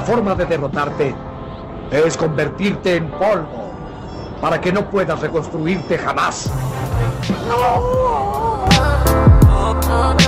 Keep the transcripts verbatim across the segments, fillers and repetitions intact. única forma de derrotarte es convertirte en polvo para que no puedas reconstruirte jamás. ¡No! Bye.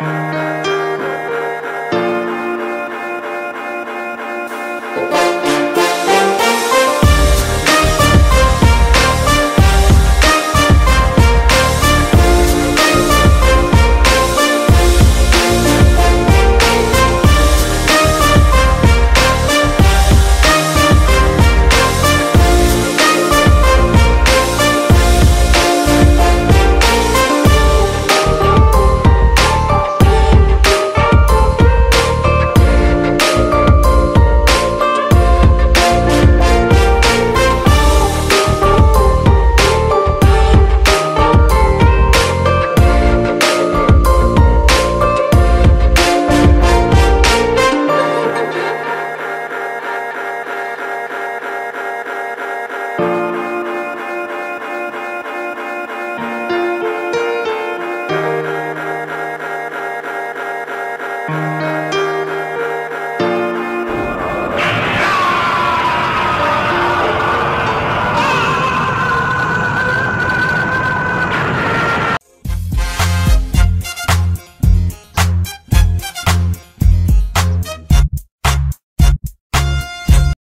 Muzyka.